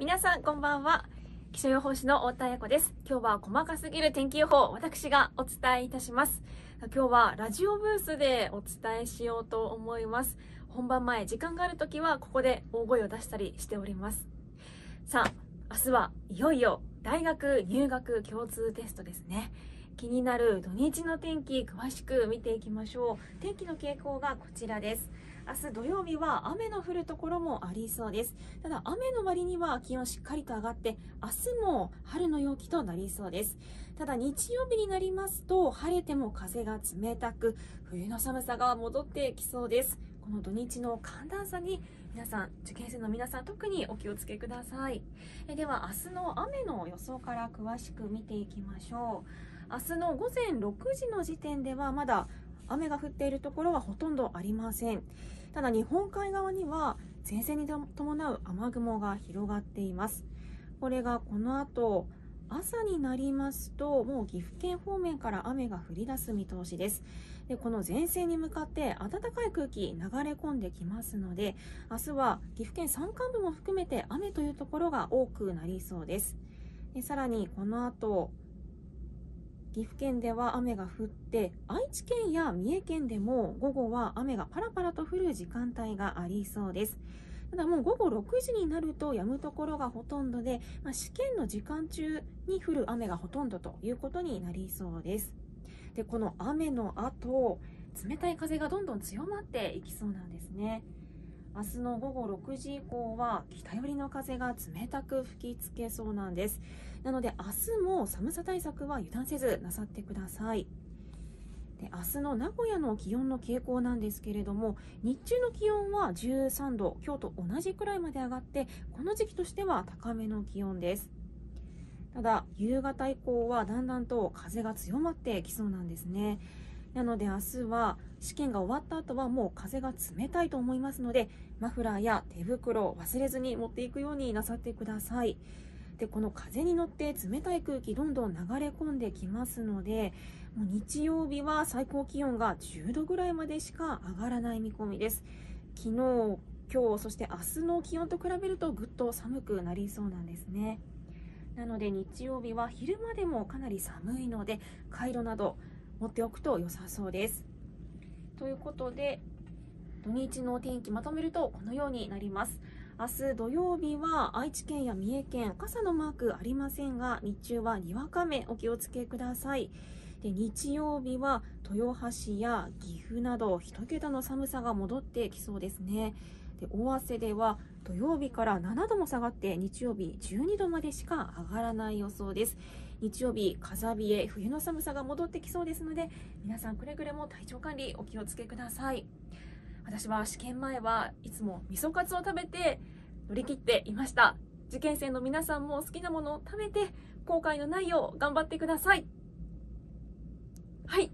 皆さんこんばんは。気象予報士の太田彩子です。今日は細かすぎる天気予報、私がお伝えいたします。今日はラジオブースでお伝えしようと思います。本番前、時間があるときはここで大声を出したりしております。さあ、明日はいよいよ大学入学共通テストですね。気になる土日の天気、詳しく見ていきましょう。天気の傾向がこちらです。明日土曜日は雨の降るところもありそうです。ただ雨の割には気温しっかりと上がって、明日も春の陽気となりそうです。ただ日曜日になりますと、晴れても風が冷たく、冬の寒さが戻ってきそうです。この土日の寒暖差に皆さん、受験生の皆さん特にお気をつけください。では明日の雨の予想から詳しく見ていきましょう。明日の午前6時の時点ではまだ雨が降っているところはほとんどありません。ただ日本海側には前線に伴う雨雲が広がっています。これがこの後朝になりますと、もう岐阜県方面から雨が降り出す見通しです。で、この前線に向かって暖かい空気流れ込んできますので、明日は岐阜県山間部も含めて雨というところが多くなりそうです。で、さらにこの後、岐阜県では雨が降って、愛知県や三重県でも午後は雨がパラパラと降る時間帯がありそうです。ただもう午後6時になると止むところがほとんどで、試験の時間中に降る雨がほとんどということになりそうです。で、この雨の後、冷たい風がどんどん強まっていきそうなんですね。明日の午後6時以降は北寄りの風が冷たく吹きつけそうなんです。なので明日も寒さ対策は油断せずなさってください。で、明日の名古屋の気温の傾向なんですけれども、日中の気温は13度、今日と同じくらいまで上がって、この時期としては高めの気温です。ただ、夕方以降はだんだんと風が強まってきそうなんですね。なので明日は試験が終わった後はもう風が冷たいと思いますので、マフラーや手袋を忘れずに持っていくようになさってください。で、この風に乗って冷たい空気どんどん流れ込んできますので、もう日曜日は最高気温が10度ぐらいまでしか上がらない見込みです。昨日、今日、そして明日の気温と比べるとぐっと寒くなりそうなんですね。なので日曜日は昼間でもかなり寒いので、カイロなど持っておくと良さそうです。ということで、土日の天気まとめるとこのようになります。明日土曜日は愛知県や三重県、傘のマークありませんが、日中はにわか雨お気をつけください。で、日曜日は豊橋や岐阜など1桁の寒さが戻ってきそうですね。で、尾鷲では土曜日から7度も下がって日曜日12度までしか上がらない予想です。日曜日、風冷え、冬の寒さが戻ってきそうですので、皆さんくれぐれも体調管理お気をつけください。私は試験前はいつも味噌カツを食べて乗り切っていました。受験生の皆さんも好きなものを食べて後悔のないよう頑張ってください。はい。